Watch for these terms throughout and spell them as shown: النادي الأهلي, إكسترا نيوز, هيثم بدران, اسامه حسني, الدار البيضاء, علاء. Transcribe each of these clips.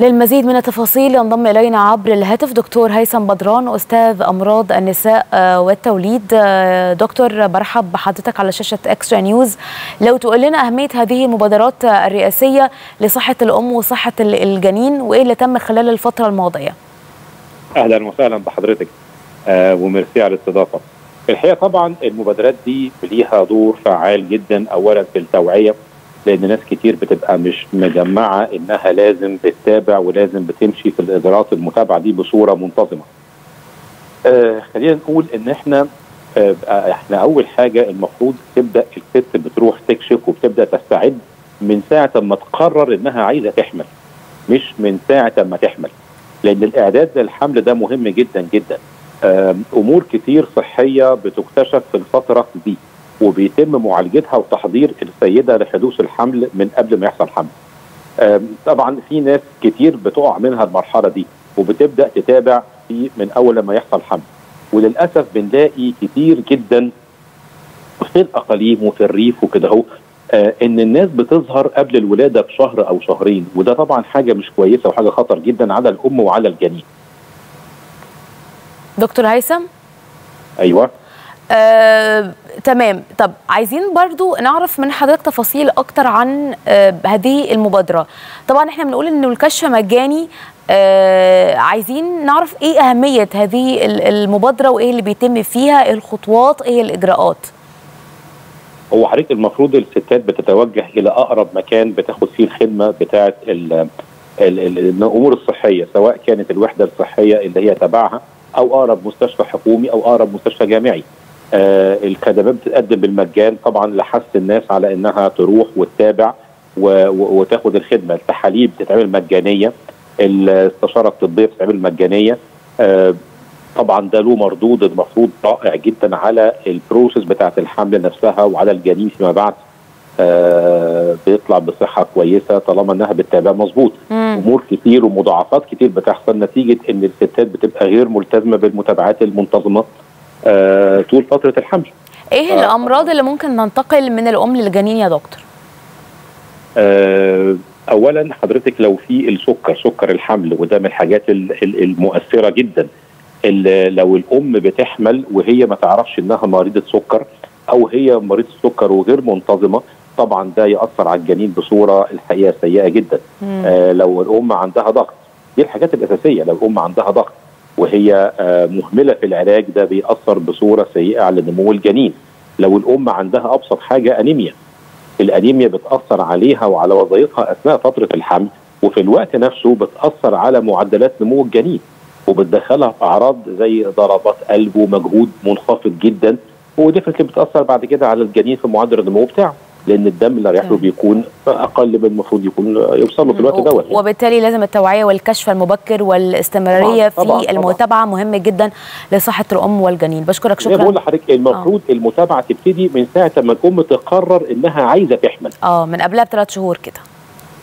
للمزيد من التفاصيل ينضم إلينا عبر الهاتف دكتور هيثم بدران أستاذ أمراض النساء والتوليد. دكتور برحب بحضرتك على شاشة إكسترا نيوز. لو تقول لنا أهمية هذه المبادرات الرئاسية لصحة الأم وصحة الجنين وإيه اللي تم خلال الفترة الماضية. أهلا وسهلا بحضرتك وميرسي على الاستضافة. الحقيقة طبعا المبادرات دي ليها دور فعال جدا، أولا في التوعية، لان ناس كتير بتبقى مش مجمعه انها لازم بتتابع ولازم بتمشي في الاجراءات المتابعه دي بصوره منتظمه. خلينا نقول ان احنا اول حاجه المفروض تبدا الست بتروح تكشف وبتبدا تستعد من ساعه ما تقرر انها عايزه تحمل، مش من ساعه ما تحمل، لان الاعداد للحمل ده مهم جدا جدا. امور كتير صحيه بتكتشف في الفتره دي وبيتم معالجتها وتحضير السيده لحدوث الحمل من قبل ما يحصل حمل. طبعا في ناس كتير بتقع منها المرحله دي وبتبدا تتابع في من اول لما يحصل حمل، وللاسف بنلاقي كتير جدا في الاقاليم وفي الريف وكده اهو ان الناس بتظهر قبل الولاده بشهر او شهرين، وده طبعا حاجه مش كويسه وحاجه خطر جدا على الام وعلى الجنين. دكتور هيثم. ايوه تمام. طب عايزين برضو نعرف من حضرتك تفاصيل اكتر عن هذه المبادرة. طبعا احنا بنقول ان الكشف مجاني، عايزين نعرف ايه اهمية هذه المبادرة وايه اللي بيتم فيها، ايه الخطوات، ايه الاجراءات. هو حضرتك المفروض الستات بتتوجه الى اقرب مكان بتاخد فيه الخدمة بتاعت الامور الصحية، سواء كانت الوحدة الصحية اللي هي تبعها او اقرب مستشفى حكومي او اقرب مستشفى جامعي. الخدمات بتتقدم بالمجان طبعا لحث الناس على انها تروح وتتابع وتاخد الخدمه. التحاليل بتتعمل مجانيه، الاستشاره الطبيه بتتعمل مجانيه. طبعا ده له مردود المفروض رائع جدا على البروسيس بتاعه الحمل نفسها وعلى الجنين فيما بعد. بيطلع بصحه كويسه طالما انها بتتابع مظبوط. امور كتير ومضاعفات كتير بتحصل نتيجه ان الستات بتبقى غير ملتزمه بالمتابعات المنتظمه طول فتره الحمل. ايه الامراض اللي ممكن ننتقل من الام للجنين يا دكتور؟ اولا حضرتك لو في السكر، سكر الحمل، وده من الحاجات المؤثره جدا. لو الام بتحمل وهي ما تعرفش انها مريضه سكر او هي مريضه السكر وغير منتظمه، طبعا ده ياثر على الجنين بصوره الحقيقه سيئه جدا. لو الام عندها ضغط، دي الحاجات الاساسيه. لو الام عندها ضغط وهي مهمله في العلاج، ده بيأثر بصوره سيئه على نمو الجنين. لو الام عندها ابسط حاجه انيميا، الانيميا بتأثر عليها وعلى وظيفتها اثناء فتره الحمل، وفي الوقت نفسه بتأثر على معدلات نمو الجنين وبتدخلها في اعراض زي ضربات قلب ومجهود منخفض جدا، ودي بتأثر بعد كده على الجنين في معدل النمو بتاعه، لان الدم اللي رايح له بيكون اقل من المفروض يكون يوصل له في الوقت دوت. وبالتالي لازم التوعيه والكشف المبكر والاستمراريه في المتابعه مهم جدا لصحه الام والجنين. بشكرك شكرا. بقول لحضرتك المفروض المتابعه تبتدي من ساعه ما الام تقرر انها عايزه تحمل. من قبلها بثلاث شهور كده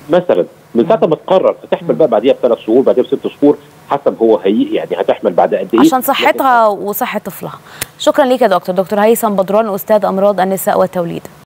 مثلا، من ساعه ما تقرر تحمل بقى بعديها بثلاث شهور، بعديها بست شهور، حسب هو يعني هتحمل بعد قد ايه عشان صحتها وصحه طفلها. شكرا ليك يا دكتور هيثم بدران استاذ امراض النساء والتوليد.